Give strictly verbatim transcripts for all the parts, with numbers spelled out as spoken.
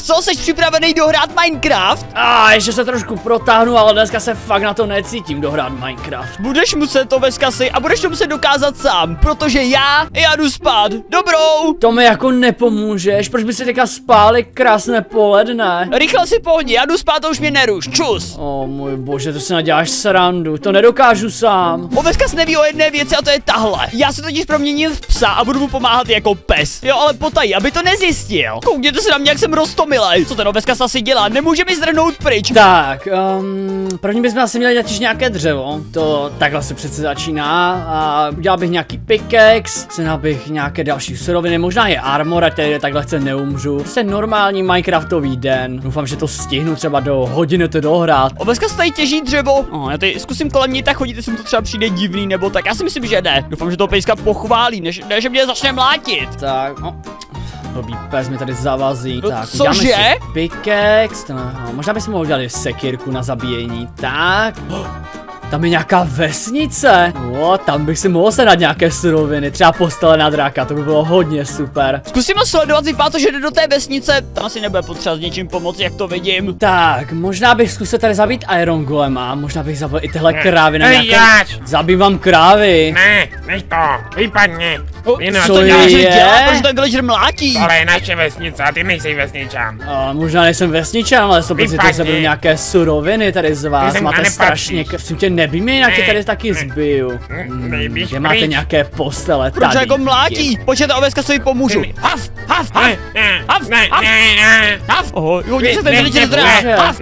Tak co, jsi připravený dohrát Minecraft? A ah, ještě se trošku protáhnu, ale dneska se fakt na to necítím dohrát Minecraft. Budeš muset to Oveskasi a budeš to muset dokázat sám, protože já, já jdu spát. Dobrou! To mi jako nepomůžeš, proč by si teďka spáli krásné poledne? Rychle si pohni, já jdu spát a už mě neruš, čus! O oh, můj bože, to si naděláš srandu, to nedokážu sám. Oveskas neví o jedné věci a to je tahle. Já se totiž proměním v psa a budu mu pomáhat jako pes. Jo, ale potají, aby to nezjistil. Koukněte se na mě, jak jsem roztomilej. Co ten Oveskas asi dělá? Nemůže mi zdrhnout pryč. Tak, um, první bychom asi měli dát nějaké dřevo. To takhle se přece začíná. A udělal bych nějaký pickaxe, sehnal bych nějaké další suroviny, možná je armor, ať tady takhle chce neumřu. Prostě normální Minecraftový den. Doufám, že to stihnu třeba do hodiny to dohrát. Oveskas tady těží dřevo. Oh, já tady zkusím kolem něj tak chodit, jestli to třeba přijde divný nebo tak. Já si myslím, že ne. Doufám, že to pejska pochválí, než, než mě začne mlátit. Tak, no. Blbý pes mi tady zavazí. No, tak, cože? Pickaxe. No, možná bychom mohli udělat sekírku na zabíjení. Tak. Oh, tam je nějaká vesnice. O, tam bych si mohl sehnat nějaké suroviny. Třeba postele na dráka, to by bylo hodně super. Zkusíme sledovat, vypadá to, že jde do té vesnice. Tam asi nebude potřeba s něčím pomoci, jak to vidím. Tak, možná bych zkusil tady zabít Iron Golema. Možná bych zabil i tyhle krávy na nějaké... Zabívám krávy. Ne, nech to, vypadni. O, Jino, co to děláš, je? Dělá, proč ten villager mlátí? Tohle je naše vesnice a ty nejsi vesničan. A, možná nejsem vesničan, ale to byly nějaké suroviny tady z vás. Máte strašně. Jsem tě nebím, jinak tě tady taky zbiju. Kde máte nějaké postele? Proč jako mlátí? Počkejte, Oveska se jí pomůžu. Haf, haf, haf, haf, haf. Oho, hodně se ten villager zdrá.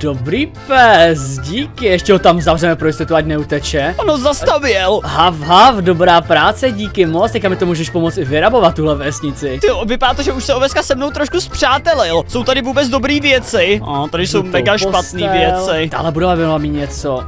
Dobrý pes, díky. Ještě ho tam zavřeme pro jistotu, ať neuteče. Ono zastavil. Haf, haf, dobrá práce. Díky moc, teďka mi to můžeš pomoct i vyrabovat tuhle vesnici. Ty vypadá to, že už se Oveska se mnou trošku zpřátelil. Jsou tady vůbec dobrý věci. A tady jsou mega špatné věci. Ale budova byla mi něco.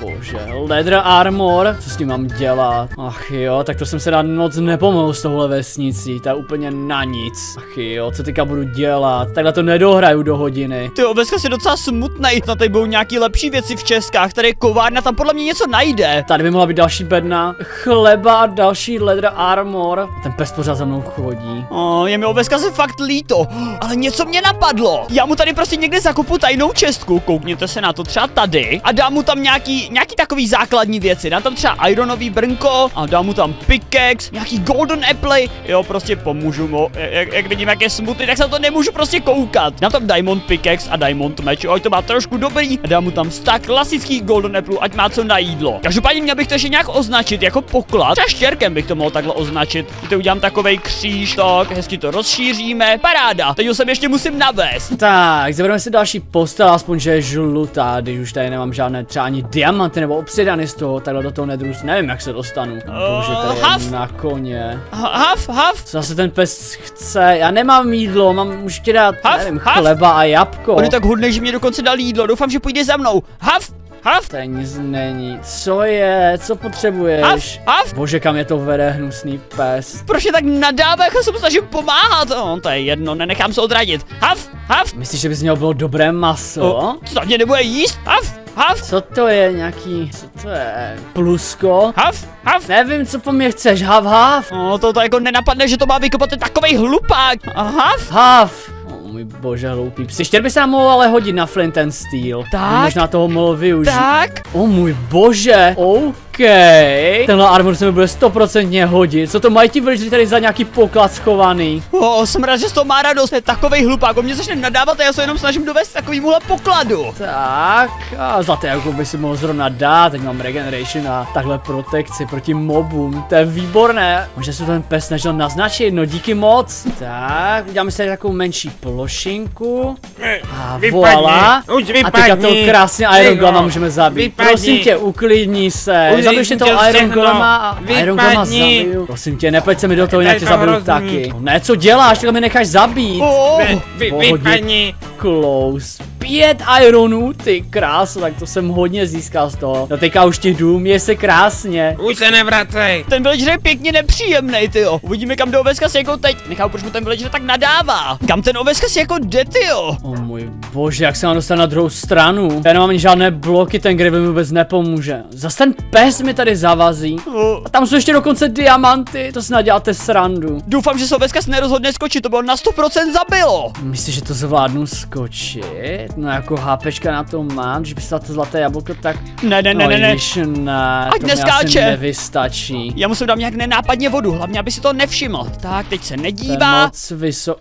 Bože, leather armor, co s tím mám dělat? Ach jo, tak to jsem se dát moc nepomohl s touhle vesnicí, to je úplně na nic. Ach jo, co teďka budu dělat? Takhle to nedohraju do hodiny. Ty Oveska si docela smutnej, na tady budou nějaký lepší věci v Českách, tady je kovárna, tam podle mě něco najde. Tady by mohla být další bedna, chleba a další leather armor. Ten pes pořád za mnou chodí. O, je mi Oveska se fakt líto, ale něco mě napadlo. Já mu tady prostě někde zakupu tajnou čestku, koukněte se na to třeba tady a dám mu tam nějaký. Nějaký takový základní věci, dám tam třeba ironový brnko a dám mu tam pickaxe, nějaký golden apple, jo prostě pomůžu mu, jak, jak vidím jak je smutný, tak se na to nemůžu prostě koukat. Dám tam diamond pickaxe a diamond meč, oj to má trošku dobrý, a dám mu tam vztah klasický golden apple, ať má co na jídlo. Každopádně měl bych to ještě nějak označit jako poklad, třeba štěrkem bych to mohl takhle označit, teď udělám takovej kříž, tak hezky to rozšíříme, paráda, teď ho sem ještě musím navést. Tak, zabereme si další postel, aspoň že je žlutá, když už tady nemám žádné třeba ani diamant. Máte nebo obsedany z toho, takhle do toho nedrůst, nevím jak se dostanu. Bože, tady je na koně. Haf, haf. Co zase ten pes chce, já nemám jídlo, mám už ti dát, nevím, chleba a jabko. On je tak hodný, že mě dokonce dal jídlo, doufám, že půjde za mnou. Haf. Haf? Tady nic není. Co je? Co potřebuješ? Haf, haf. Bože, kam je to vede, hnusný pes. Proč je tak nadává, já se mu snažím pomáhat? Oh, to je jedno, nenechám se odradit. Haf, haf. Myslíš, že bys měl bylo dobré maso? Oh, co mě nebude jíst? Haf, haf. Co to je nějaký, co to je? Plusko? Haf, haf. Nevím, co po mně chceš, haf, haf. Oh, to, to jako nenapadne, že to má vykopat takovej hlupák. Haf, haf. Můj bože, hloupý psi. Štěr by se nám mohl ale hodit na Flint and Steel. Tak. Možná toho mohl využít. Tak. O můj bože. OK. Tenhle armor se mi bude stoprocentně hodit. Co to mají ti villageři tady za nějaký poklad schovaný? O, jsem rád, že z toho má radost. Je takovej hlupák. On mě začne nadávat a já se jenom snažím dovést takovýmuhle pokladu. Tak. A zlaté jako by si mohl zrovna dát. Teď mám regeneration a takhle protekci proti mobům. To je výborné. Možná se ten pes snažil naznačit. No díky moc. Tak. Uděláme si tady takovou menší plošinku a voilà. A teďka to krásně Iron Golema můžeme zabít. Vypadni. Prosím tě, uklidni se. Zabiju ještě toho Iron Golema a Iron Golema zabiju. Prosím tě, nepleť se mi do toho, jinak tě zabiju taky. No ne, co děláš, takhle mi necháš zabít. Oh, oh, vypadni. Close. pět ironů, ty krása, tak to jsem hodně získal z toho. No teďka už ti dům je se krásně. Už se nevracej. Ten villager je pěkně nepříjemný, ty jo. Uvidíme, kam do Oveskas jako teď. Nechám, proč mu ten villager tak nadává. Kam ten Oveskas jako jde, ty jo. O můj bože, jak se mám dostat na druhou stranu. Já nemám ani žádné bloky, ten Griffin mi vůbec nepomůže. Zas ten pes mi tady zavazí. A tam jsou ještě dokonce diamanty, to snad děláte srandu. Doufám, že se Oveskas nerozhodne skočit, to bylo na sto procent zabilo. Myslíš, že to zvládnu skočit? No jako hápečka na to mám, když byste to zlaté jablko, tak... Ne, ne, ne, no, ne, ne. Když ne, ať to neskáče. Nevystačí. Já musím dát nějak nenápadně vodu, hlavně aby si to nevšiml. Tak, teď se nedívá. Moc vysoko.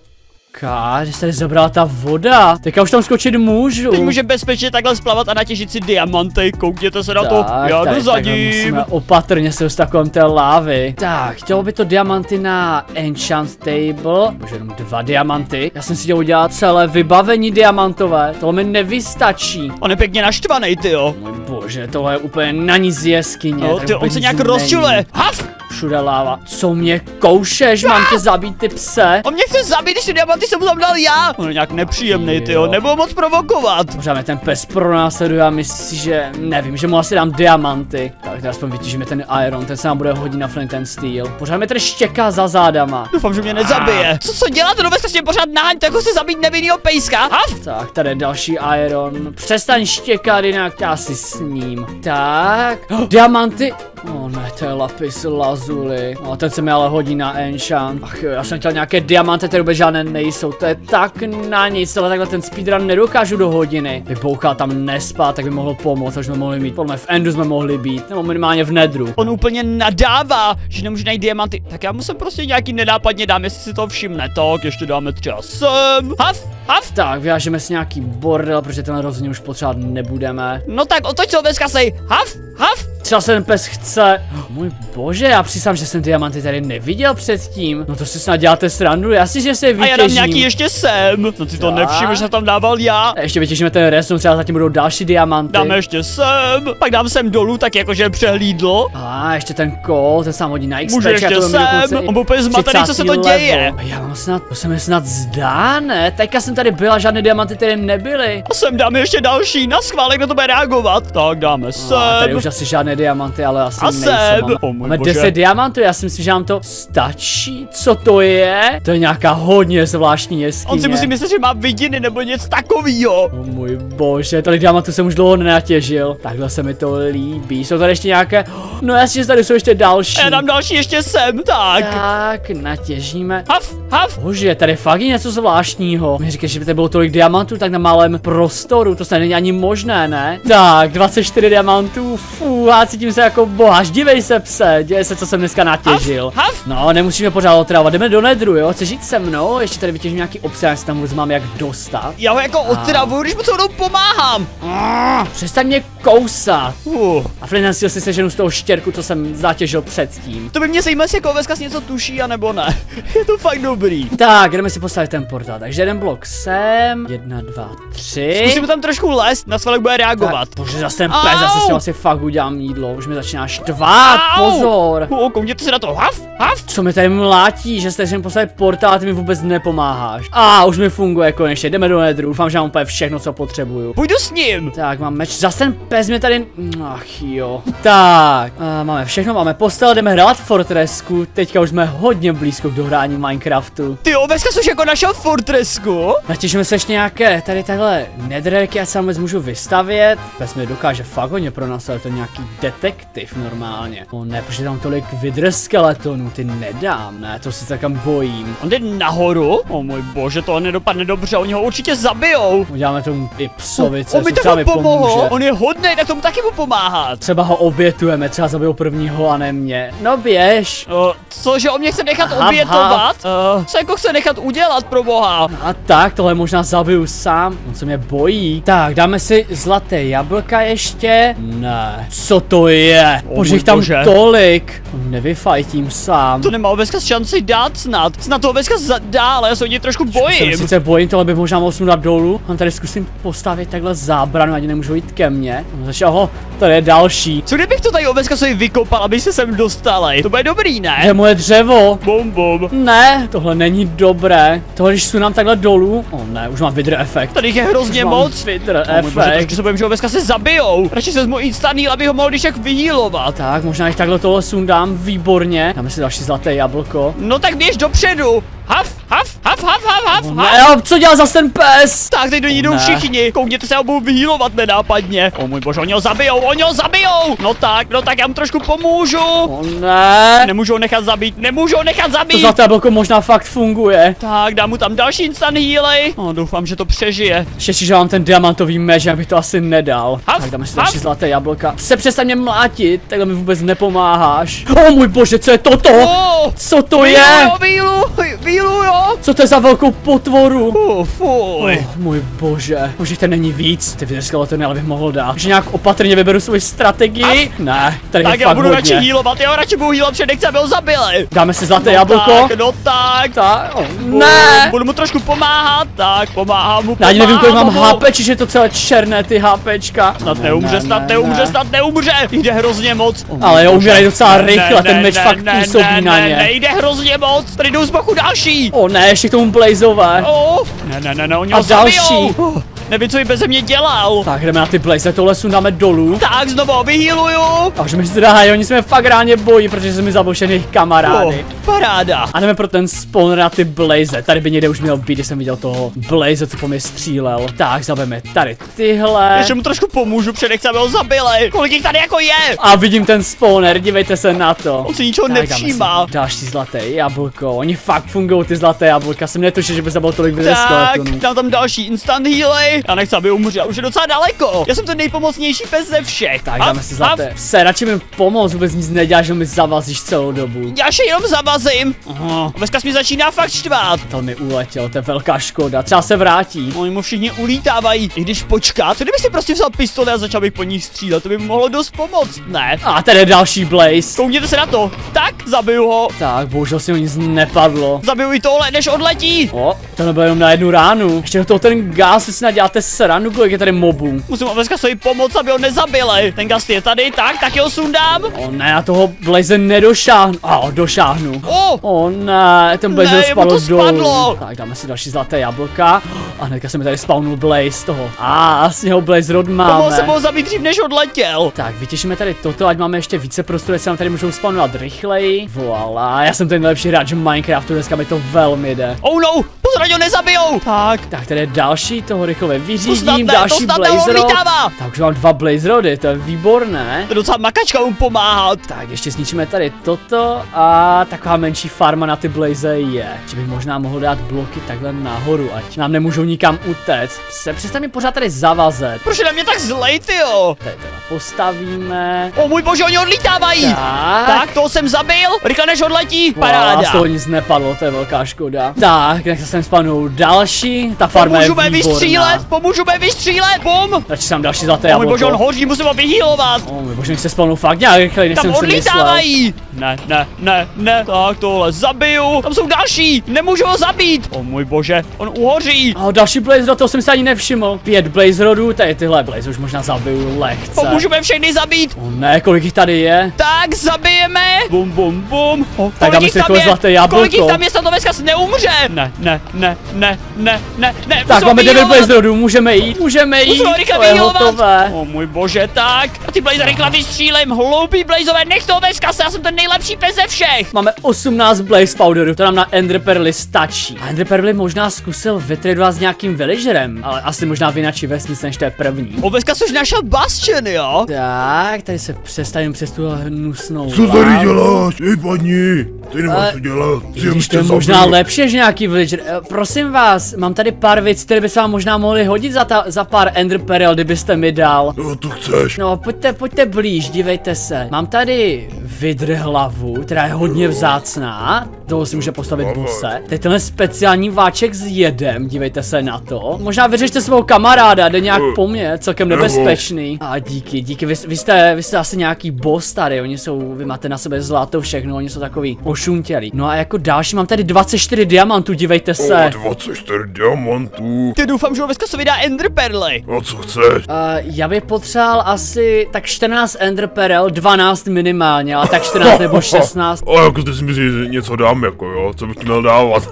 Káč, se tady zabrala ta voda. Teďka už tam skočit můžu. Teď může bezpečně takhle splavat a natěžit si diamanty. Koukněte se na tak, to. Já jdu za ním. Musíme opatrně se dostat kolem té lávy. Tak, chtělo by to diamanty na enchant table. Bože, jenom dva diamanty. Já jsem si chtěl udělat celé vybavení diamantové. Tohle mi nevystačí. On je pěkně naštvaný, ty jo. Můj bože, tohle je úplně na nic jeskyně. Jo, ty, on se nějak rozčule. Haf! Všude láva. Co mě koušeš? Mám tě zabít, ty pse. On mě chce zabít, když ty diamanty jsem mu tam dal já. On je nějak nepříjemný, ty jo. Nebudu moc provokovat. Možná ten pes pronásleduje a myslí, že nevím, že mu asi dám diamanty. Tak teď aspoň vytížíme ten iron, ten se nám bude hodit na flint and steel. Pořád mě tady štěká za zádama. Doufám, že mě nezabije. Co co dělat? No vesně pořád naháň, tak ho se zabít nevinnýho pejska. Haft. Tak tady je další iron. Přestaň štěkat, jinak já si sním. Tak. Diamanty. Oh ne, to je lapis lazuli. A ten se mi ale hodí na enchant. Ach jo, já jsem chtěl nějaké diamanty, které vůbec žádné nejsou. To je tak na nic, ale takhle ten speedrun nedokážu do hodiny. Vybouchá tam nespát, tak by mohlo pomoct, až jsme mohli mít. Podle mě v endu jsme mohli být, nebo minimálně v nedru. On úplně nadává, že nemůže najít diamanty. Tak já mu sem prostě nějaký nenápadně dám, jestli si to všimne. Tak ještě dáme třeba sem. Haf, haf. Tak vyjážeme si nějaký bordel, protože ten rozhodně už potřebovat nebudeme. No tak otoč se dneska sej. Haf, haf. Třeba se ten pes chce. Můj bože, já přísám, že jsem diamanty tady neviděl předtím. No to si snad děláte srandu, já si, že se vytěžím. A já dám nějaký ještě sem. No ty to nevšiml, že jsem tam dával já. A ještě vytěžíme ten rest, no třeba zatím budou další diamanty. Dáme ještě sem, pak dám sem dolů, tak jakože přehlídlo. A ještě ten kol, ten sám hodí na X P. Můžu ještě sem, on byl úplně zmatený, co se to děje. A já mám snad, to se mi snad zdá, ne? Teďka jsem tady byla, žádné diamanty tady nebyly. A sem dáme ještě další, na schválek na to bude reagovat. Tak dáme sem. A tady už asi žádné diamanty, ale asi nejsem. Oh, máme deset diamantů, já si myslím, že nám to stačí. Co to je? To je nějaká hodně zvláštní jeskyně. On si musí myslet, že má vidiny nebo něco takového. Oh, můj bože, tolik diamantů jsem už dlouho nenatěžil. Takhle se mi to líbí. Jsou tady ještě nějaké... No jasně, tady jsou ještě další. Já dám další ještě sem, tak. Tak, natěžíme. Haf, haf. Bože, tady fakt je něco zvláštního. Mě říkáš, že by tady bylo tolik diamantů tak na malém prostoru. To snad není ani možné, ne? Tak, dvacet čtyři diamantů, fuu. Cítím se jako boháš, dívej se pse, děje se, co jsem dneska natěžil. Haf, haf. No, nemusíme pořád otravovat, jdeme do nedru, jo, chceš jít se mnou, ještě tady vytěžím nějaký obsah, jestli tam vůbec mám jak dostat. Já ho jako otravuju, když mu celou pomáhám. Uh, Přestaň mě kousat. Uh. A financí si seženu z toho štěrku, co jsem zatěžil předtím. To by mě zajímalo, jestli jako Oveskas něco tuší, anebo ne. Je to fakt dobrý. Tak, jdeme si postavit ten portál, takže jeden blok sem, jedna, dva, tři. Zkusím tam trošku lézt, na svalek bude reagovat. Bože, zase ten pes, zase s ním asi fakt udělám jídlo, už mi začíná štvát, pozor. O, koukněte se na to, haf, haf. Co mi tady mlátí, že jste sem postavit portál a ty mi vůbec nepomáháš. A už mi funguje konečně, jdeme do nedru, doufám, že mám úplně všechno, co potřebuju. Půjdu s ním. Tak, mám meč, zase ten pes mě tady, ach jo. Tak, a máme všechno, máme postel, jdeme hrát Fortresku, teďka už jsme hodně blízko k dohrání Minecraftu. Ty jo, dneska jsi jako našel Fortresku? Natěžíme se ještě nějaké, tady takhle netherky, já se vůbec můžu vystavět. Pes mi dokáže fakt hodně pro nás, ale to nějaký detektiv normálně. O ne, protože tam tolik vydr skeletonů, ty nedám, ne, to si takam bojím. On jde nahoru? O můj bože, to nedopadne dobře, oni ho určitě zabijou. Uděláme tomu i psovice, co třeba mi pomůže. On je hodnej, tak tomu taky mu pomáhá. Třeba ho obětujeme, třeba zabijou prvního a ne mě. No běž. Uh, cože, on mě chce nechat aha, obětovat? Uh. Co jako chce nechat udělat, pro boha? A tak, tohle možná zabiju sám, on se mě bojí. Tak, dáme si zlaté jablka ještě. Ne, co to to je? Oh, bože, tam bože. Tolik. Nevyfajtím sám. To nemá Oveskas šanci dát snad. Snad to Oveskas dá, ale já se o něj trošku bojím. Já sice bojím, tohle bych možná mohl sundat dolů. On tady zkusím postavit takhle zábranu, ani nemůžu jít ke mně. Začal ho, tady je další. Co kdybych to tady Oveskasovi vykopal, aby se sem dostala? To bude dobrý, ne? Je moje dřevo. Bum, bum. Ne, tohle není dobré. Tohle, když sunám takhle dolů. O ne, už mám vidr efekt. Tady je hrozně moc. Vidr efekt. Se bojím, že Oveska se zabijou. Radši se zmu instantní, aby ho mohl když tak vyhýlovat. Tak, možná když takhle toho sundám. Výborně. Dáme si další zlaté jablko. No tak běž dopředu. Haf, haf, haf, haf, haf, haf. Oh, ne, co dělá zase ten pes? Tak teď do ní jdou oh, všichni. Koukněte se, já budu vyhýlovat nenápadně. O oh, můj bože, oni ho zabijou, oni ho zabijou. No tak, no tak, já mu trošku pomůžu. Oh, ne. Nemůžu ho nechat zabít, nemůžu ho nechat zabít. To zlaté jablko možná fakt funguje. Tak, dám mu tam další instant healej. No, oh, doufám, že to přežije. Šeši, že mám ten diamantový meč, já bych to asi nedal. Haf, tak dáme si haf. Další zlaté jablka. Se přestaň mě mlátit, takhle mi vůbec nepomáháš. O oh, můj bože, co je toto? Oh, co to bílu, je? Bílu, bílu. Jo? Co to je za velkou potvoru? Oh, fuj. Oh, můj bože. Bože, to není víc. Ty vyřeskalo to, ale bych mohl dát. Že nějak opatrně vyberu svou strategii. A... Ne, tady tak je já fakt budu hodně. Radši healovat, já radši budu healovat, protože nechci, aby ho zabili. Dáme si zlaté no jablko. Tak, no tak. Ta... Oh, ne. Oh, budu mu trošku pomáhat, tak pomáhám mu. Já nevím, kolik mám hápeči, že je to celé černé, ty hápečka. Snad neumře, snad neumře, snad neumře. Jde hrozně moc. Oh, ale jo, umírají docela rychle, ten meč fakt působí na ně. Nejde hrozně moc, tady jdou z boku další. O oh, ne, ještě k tomu blazové. Oh. Ne, ne, ne, ne, oni ho zabijou. Oh, nevím, co jí beze mě dělal. Tak jdeme na ty blaze, tohle sundáme dolů. Tak, znovu vyhýluju. A už mi zdráhají, oni jsme fakt ráně bojí, protože jsme zabošený jejich kamarády. Oh, paráda. A jdeme pro ten spawn na ty blaze. Tady by někde už měl být, když jsem viděl toho blaze, co po mě střílel. Tak, zabijeme tady tyhle. Ještě mu trošku pomůžu, protože nechci, aby ho zabili. Kolik jich tady jako je? A vidím ten spawner, dívejte se na to. On se ničeho nevšímá. Další zlaté jablko, oni fakt fungují. Ty zlaté jablka, jsem netušil, že by se bylo tolik vyřeskovat. Tak, dám tam další instant healy. Já nechci, aby umřel, už je docela daleko. Já jsem ten nejpomocnější pes ze všech. Tak, dáme si zlaté. Se, radši mi pomoct, vůbec nic neděláš, že mi zavazíš celou dobu. Já se jenom zavazím. Aha. Dneska mi začíná fakt štvát. To mi uletěl, to je velká škoda, třeba se vrátí. Oni mu všichni ulítávají, i když počká, co kdyby si prostě vzal pistole a začal bych po nich střílet, to by mohlo dost pomoct, ne? A tady je další blaze. Koukněte se na to. Tak, zabiju ho. Tak, bohužel si ho nic nepadlo. Zabiju i tohle, než odletí. O, to nebylo jenom na jednu ránu. Ještě toho ten gas, si snad děláte sranu, kolik je tady mobů. Musím Oveskasovi pomoct, aby ho nezabili. Ten gas je tady, tak, tak ho sundám. O ne, já toho blaze nedošáhnu. A, oh, došáhnu. Oh. O ne, ten blaze spadl dolů. Tak, dáme si další zlaté jablka. A hnedka se mi tady spawnul blaze toho. A, ah, s něho blaze rod máme. Pomohl se mohl zabít dřív, než odletěl. Tak, vytěšíme tady toto, ať máme ještě více prostoru, se nám tady můžou spawnovat rychleji. Voilà, já jsem ten nejlepší hráč Minecraftu, dneska mi to velmi jde. Oh no, pozor, ho nezabijou. Tak, tak tady je další toho rychle vyřídím, další blaze rod. Tak už mám dva blaze rody, to je výborné. To je docela makačka mu pomáhat. Tak ještě zničíme tady toto a taková menší farma na ty blaze je. Že bych možná mohl dát bloky takhle nahoru, ať nám nemůžou nikam utéct. Se přestaň mi pořád tady zavazet. Proč na mě tak zlej, tyjo? Tady teda postavíme. O můj bože, oni odlítávají. Tak, tak to jsem zabil. Rychle než odletí. Paráda. Z toho nic nepadlo, to je velká škoda. Tak, nech se sem spadnou další. Ta farma je výborná. Pomůžu mě vystřílet, pomůžu mě vystřílet, bum. Radši sám další zlaté jablko. O můj bože, on hoří, musím ho vyhýlovat. O můj bože, nech se spadnou fakt nějak rychleji, než jsem si myslel. Tam odlítávají. Ne, ne, ne, ne. Tak tohle zabiju. Tam jsou další. Nemůžu ho zabít. O můj bože, on uhoří. A další blaze rod, toho jsem si ani nevšiml. Pět blaze rodů, tady tyhle blaze už možná zabiju lehce. Pomůžu mě všechny zabít. O ne, kolik jich tady je? Tak zabijeme. Bum, bum, bum. O, tak dáme si takové zlaté jablko. Tam je snad Oveskas neumře. Ne, ne, ne, ne, ne, ne, ne. Tak máme devět blaze rodů, můžeme jít, můžeme jít. To je hotové. O můj bože, tak. A ty blaze rychle vystřílím, hloupý blazeové, nech to Oveskase, já jsem ten nejlepší pes ze všech. Máme osmnáct blaze powderů, to nám na enderperly stačí. A enderperly možná zkusil vytradovat s nějakým villagerem, ale asi možná v jinačí vesnici než to je první. Oveskas už našel bastion, jo? Tak, tady se přestaním přes tu hnusnou. Co tady děláš? Ej, padni. Ty nemáš co dělat. To je možná lepší než nějaký villager. Prosím vás, mám tady pár věcí, které by se vám možná mohly hodit za, ta, za pár ender pearl, kdybyste mi dal. No, to chceš. No, pojďte, pojďte blíž, dívejte se. Mám tady vidr hlavu, která je hodně vzácná. Toho si může postavit buse. Teď tenhle speciální váček s jedem, dívejte se na to. Možná vyřešte svého kamaráda, jde nějak po mně, celkem nebezpečný. A díky, díky, vy, vy, jste, vy jste asi nějaký boss tady, oni jsou, vy máte na sebe zlato všechno, oni jsou takový ošuntělí. No a jako další mám tady dvacet čtyři diamantů, dívejte se. O, dvacet čtyři diamantů. Ty doufám, že Oveska se vydá enderperly. A co chceš? Uh, já bych potřeboval asi tak čtrnáct enderperel, dvanáct minimálně, ale tak čtrnáct nebo šestnáct. A jako ty si myslíš, že něco dám? Jako jo, co bych měl dávat?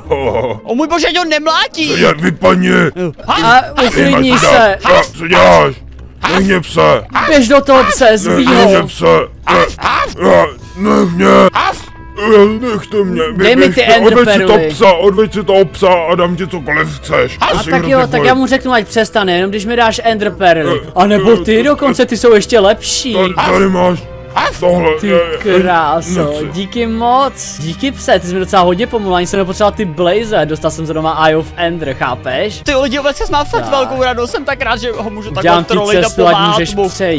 O můj bože, to nemlátí! Jak vypadni! A uklidni se! A, co děláš? Nech mě pse! Běž do toho pse, zbíj ho! Nech mě pse! Nech mě! Nechte mě! Dej mi ty enderperly! Odveď si toho psa, odveď si toho psa a dám ti cokoliv chceš! A tak jo, tak já mu řeknu, ať přestane, jenom když mi dáš enderperly. A nebo ty dokonce, ty jsou ještě lepší! Tady máš! Tohle, ty kráso, díky moc. Díky pse, ty jsi mi docela hodně pomohl, ani jsem nepotřeboval ty blaze, dostal jsem zrovna Eye of Ender, chápeš? Ty lidi, Oveskas má fakt velkou radost, jsem tak rád, že ho můžu takhle trolit a pomáhat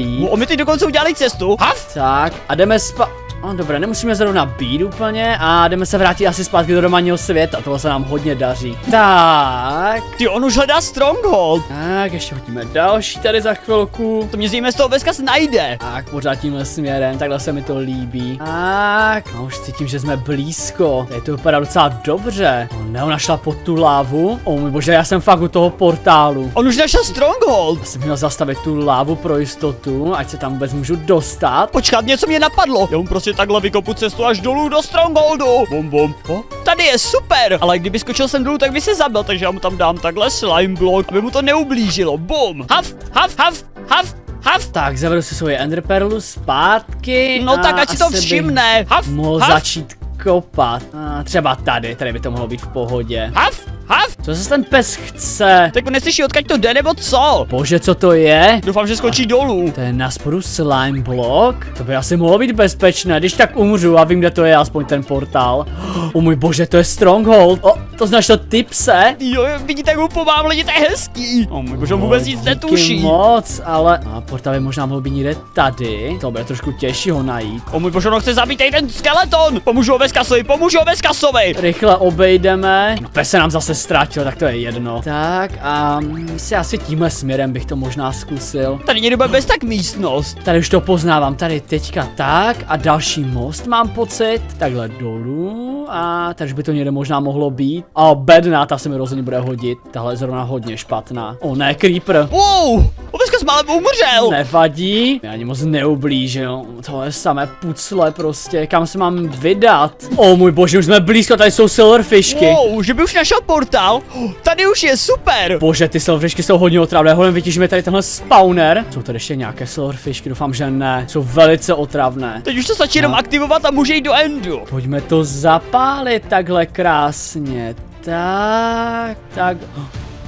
mu. On mi teď dokonce udělali cestu. Tak, a jdeme spa... No dobré, nemusíme zrovna být úplně a jdeme se vrátit asi zpátky do romanního světa, tohle se nám hodně daří. Tak. Ty, on už hledá stronghold. Tak, ještě hodíme další tady za chvilku. To mě zjíme z toho Oveskas najde. Tak, pořád tímhle směrem, takhle se mi to líbí. Tak, a už cítím, že jsme blízko. Tady to vypadá docela dobře. Ona ho našla pod tu lávu. O můj bože, já jsem fakt u toho portálu. On už našel stronghold. Já jsem měl zastavit tu lávu pro jistotu, ať se tam vůbec můžu dostat. Počkat, něco mě napadlo. Já prostě takhle vykopu cestu až dolů do strongholdu. Bum bum. Oh, tady je super, ale kdyby skočil sem dolů, tak by se zabil, takže já mu tam dám takhle slime block, aby mu to neublížilo. Bum. Haf, haf, haf, haf, haf. Tak, zavedu si svoje enderperlu zpátky. No tak, ať si to všimne. Haf, mohl haf. Začít kopat. A třeba tady, tady by to mohlo být v pohodě. Haf. Hav? Co se ten pes chce? Tak neslyší, odkud to jde nebo co? Bože, co to je? Doufám, že skočí a dolů. To je na spodu slime block. To by asi mohlo být bezpečné, když tak umřu a vím, kde to je, aspoň ten portál. O můj bože, to je stronghold. O, to znáš to ty pse? Jo, vidíte, jak ho pomám, lidi, to je hezký. O můj bože, on vůbec nic netuší. Moc, ale a portál by možná mohl být někde tady. To bude trošku těžší ho najít. O můj bože, on chce zabít i ten skeleton. Pomůžu Oveskasovi, pomůžu Oveskasovi. Rychle obejdeme. No, pes se nám zase ztratil, tak to je jedno. Tak a se asi tímhle směrem bych to možná zkusil. Tady někdo bude bez tak místnost. Tady už to poznávám, tady teďka tak a další most mám pocit. Takhle dolů a takže by to někde možná mohlo být. A bedná, ta se mi rozhodně bude hodit. Tahle je zrovna hodně špatná. O ne, creeper. Wow, Oveskas málem umřel. Nevadí, já ani moc neublížil. Tohle je samé pucle prostě, kam se mám vydat. O můj bože, už jsme blízko, tady jsou silverfishky. Wow, že by už našel port. Tady už je super! Bože, ty silverfishky jsou hodně otravné, holem vytížíme tady tenhle spawner. Jsou tady ještě nějaké silverfishky, doufám, že ne. Jsou velice otravné. Teď už to stačí jenom aktivovat a může jít do endu. Pojďme to zapálit takhle krásně. Tak, tak.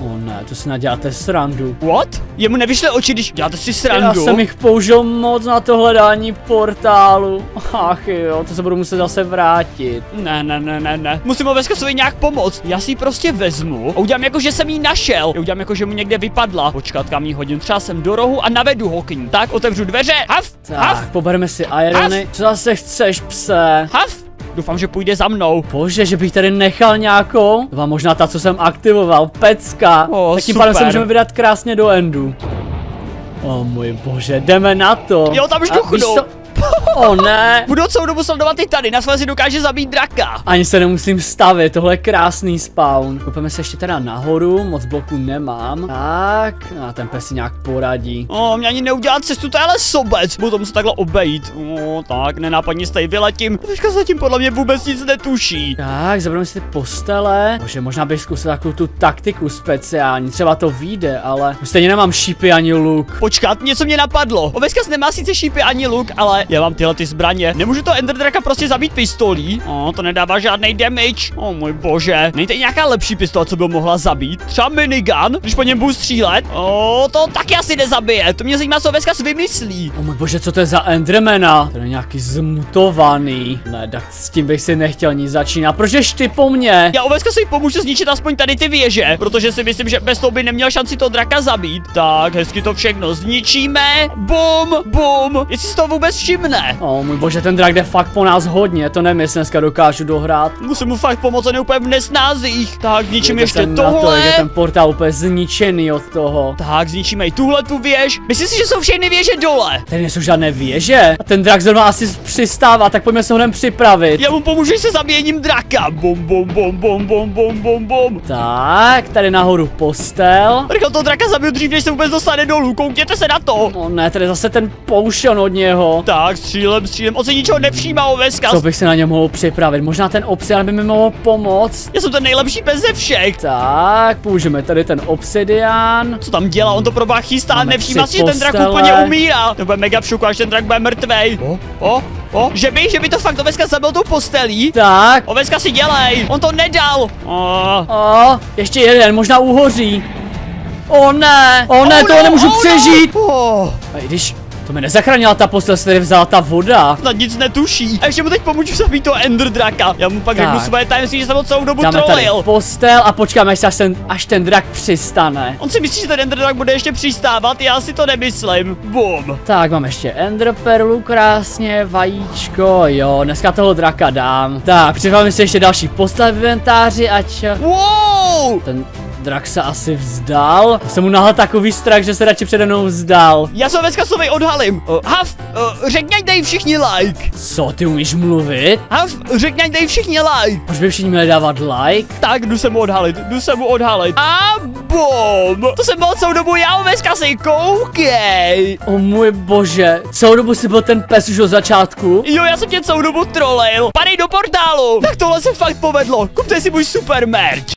O ne, to si naděláte srandu. What? Jemu nevyšly oči, když děláte si srandu? Já jsem jich použil moc na to hledání portálu. Ach jo, to se budu muset zase vrátit. Ne, ne, ne, ne, ne. Musím Oveskasovi nějak pomoct. Já si ji prostě vezmu a udělám jako, že jsem ji našel. Já udělám jako, že mu někde vypadla. Počkat, kam ji hodím, třeba sem do rohu a navedu ho k ní. Tak, otevřu dveře. Haf, tak, haf. Pobereme si irony. Co zase chceš, pse? Haf. Doufám, že půjde za mnou. Bože, že bych tady nechal nějakou. To byla možná ta, co jsem aktivoval. Pecka. O, tak tím pádem se můžeme vydat krásně do endu. O můj bože, jdeme na to. Jo, tam už dochudou. O ne. Budu celou dobu sledovat i tady, na své si dokáže zabít draka. Ani se nemusím stavit, tohle je krásný spawn. Koupeme se ještě teda nahoru, moc bloků nemám. Tak, a ten pes si nějak poradí. O, mě ani neudělá cestu, to je ale sobec. Budu muset takhle obejít. O, tak, nenápadně se tady vyletím. Teďka zatím podle mě vůbec nic netuší. Tak, zabereme si ty postele. Bože, možná bych zkusil takovou tu taktiku speciální, třeba to vyjde, ale už stejně nemám šípy ani luk. Počkat, něco mě napadlo. Oveskas nemá sice šípy ani luk, ale já mám tyhle ty zbraně. Nemůžu to enderdraka prostě zabít pistolí. O, to nedává žádný damage. O můj bože. Není tady nějaká lepší pistola, co by ho mohla zabít? Třeba minigun, když po něm budu střílet. O, to taky asi nezabije. To mě zajímá, co Oveskas vymyslí. O můj bože, co to je za endermana? To je nějaký zmutovaný. Ne, tak s tím bych si nechtěl nic začínat. Proč ješ ty po mně? Já Oveskasovi pomůžu zničit aspoň tady ty věže, protože si myslím, že bez toho by neměl šanci toho draka zabít. Tak, hezky to všechno zničíme. Bum, bum. Jestli si to vůbec všim mne. O můj bože, ten drak jde fakt po nás hodně, to nevím, jestli dneska dokážu dohrát. Musím mu fakt pomoct, on je úplně v nesnázích. Tak ničím ještě tohle. Je ten portál úplně zničený od toho. Tak zničíme i tuhle tu věž. Myslím si, že jsou všechny věže dole. Tady nejsou žádné věže. A ten drak zrovna asi přistává, tak pojďme se ho nem připravit. Já mu pomůžu, že se zaměním draka. Bom, bom, bom, bom, bom, bom, bom, bom. Tak, tady nahoru postel. Rychle toho draka zabiju dřív, než se vůbec dostane dolů. Koukněte se na to. O ne, tady zase ten pouštěn od něho. Tak, střílem, střílem. On se ničeho nepřijímá, Oveskas. Co bych se na něm mohl připravit? Možná ten obsidian by mi mohl pomoct. Já jsem ten nejlepší bez ze všech. Tak, použijeme tady ten obsidian. Co tam dělá? On to probá chystá, máme nevšímá si, že ten drak úplně umírá. To bude mega v šoku, až ten drak bude mrtvej. O, o. O, že by, že by to fakt Oveska zabil tou postelí? Tak. Oveska si dělej, on to nedal. O. O, ještě jeden, možná uhoří. O ne, o ne, oh to no, nemůžu oh přežít. No. Oh. A i když to mě nezachránila ta postel, se tady vzala ta voda. Na nic netuší. A ještě mu teď pomůžu zabít toho Ender draka. Já mu pak řeknu své tajemství, že jsem ho celou dobu dáme trolil. Tady postel a počkáme, až ten, až ten drak přistane. On si myslí, že ten Ender drak bude ještě přistávat, já si to nemyslím. Bum. Tak, mám ještě Ender perlu, krásně, vajíčko, jo, dneska toho draka dám. Tak, připravím si ještě další postel v inventáři, ať... Wow! Ten... Drak se asi vzdal. Jsem mu nahl takový strach, že se radši přede mnou vzdal. Já se Oveskasovi odhalím. Uh, Hav, uh, řekněj dej všichni like. Co, ty umíš mluvit? Hav, řekněj dej všichni like. Proč by všichni měli dávat like? Tak, jdu se mu odhalit, jdu se mu odhalit. A bom! To jsem byl celou dobu já, Oveskasi, koukej. O můj bože, celou dobu jsi byl ten pes už od začátku? Jo, já jsem tě celou dobu trolil. Padej do portálu. Tak tohle se fakt povedlo. Kupte si můj super merch.